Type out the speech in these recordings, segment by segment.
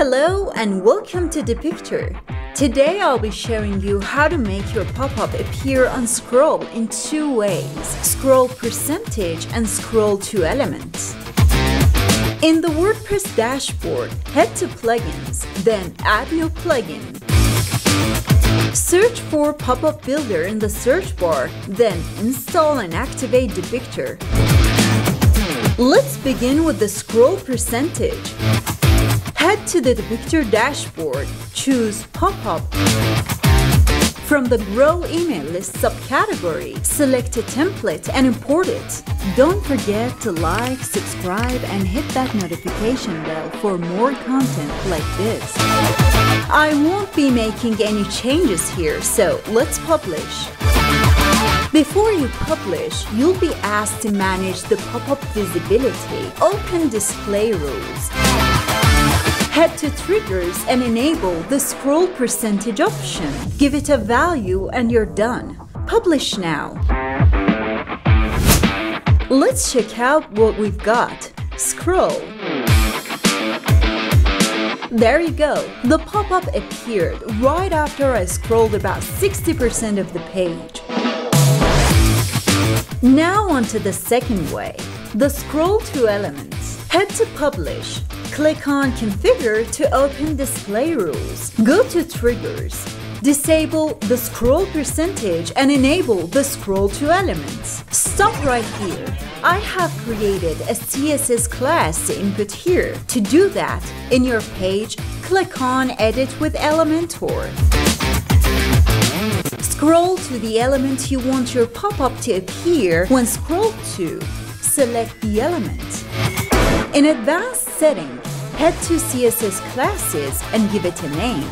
Hello and welcome to Depicter. Today I'll be showing you how to make your pop-up appear on scroll in two ways: scroll percentage and scroll to elements. In the WordPress dashboard, head to plugins, then add new plugin. Search for pop-up builder in the search bar, then install and activate Depicter. Let's begin with the scroll percentage. Head to the Depicter dashboard, choose Pop-up. From the Grow Email List subcategory, select a template and import it. Don't forget to like, subscribe, and hit that notification bell for more content like this. I won't be making any changes here, so let's publish. Before you publish, you'll be asked to manage the pop-up visibility. Open display rules. Head to triggers and enable the scroll percentage option. Give it a value and you're done. Publish now. Let's check out what we've got. Scroll. There you go, the pop-up appeared right after I scrolled about 60% of the page. Now onto the second way, the scroll to elements. Head to publish, click on configure to open display rules, go to triggers, disable the scroll percentage and enable the scroll to elements. Stop right here. I have created a CSS class to input here. To do that, in your page, click on edit with Elementor. Scroll to the element you want your pop-up to appear. When scrolled to, select the element. In advanced settings, head to CSS classes and give it a name.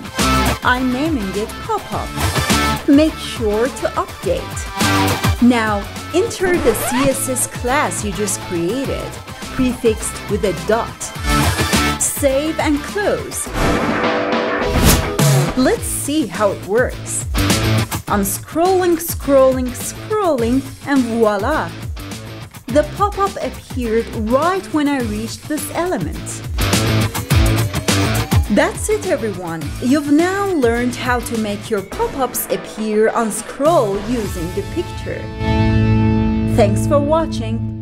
I'm naming it pop-up. Make sure to update. Now, enter the CSS class you just created, prefixed with a dot. Save and close. Let's see how it works. I'm scrolling, and voila! The pop-up appeared right when I reached this element. That's it, everyone. You've now learned how to make your pop-ups appear on scroll using Depicter. Thanks for watching.